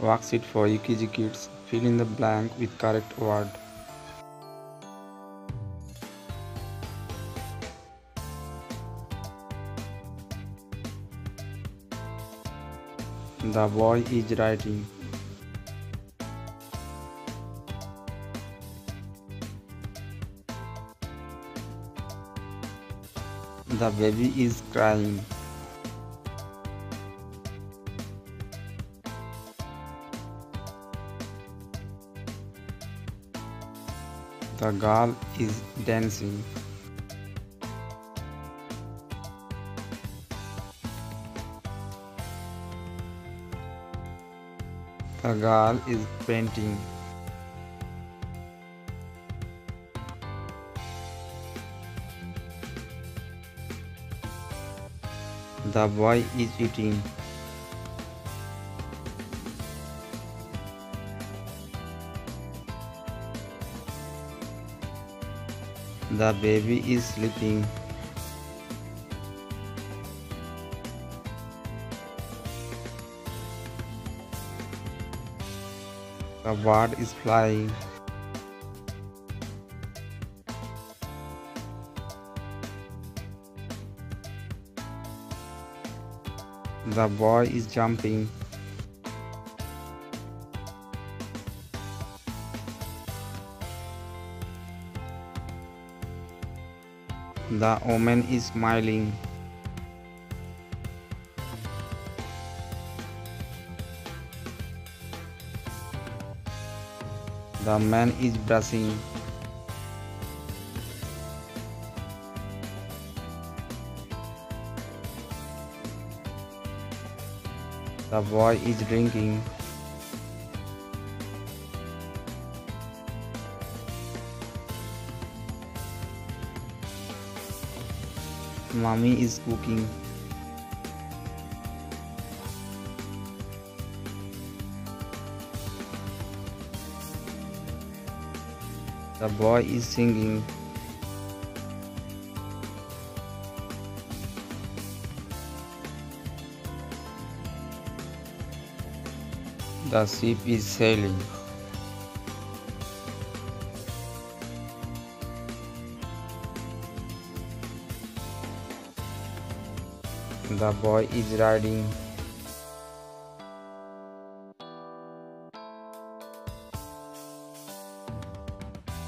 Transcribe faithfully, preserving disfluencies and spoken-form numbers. Worksheet for E K G kids. Fill in the blank with correct word. The boy is writing. The baby is crying. The girl is dancing. The girl is painting. The boy is eating. The baby is sleeping. The bird is flying. The boy is jumping. The woman is smiling. The man is brushing. The boy is drinking. Mommy is cooking. The boy is singing. The ship is sailing. The boy is riding.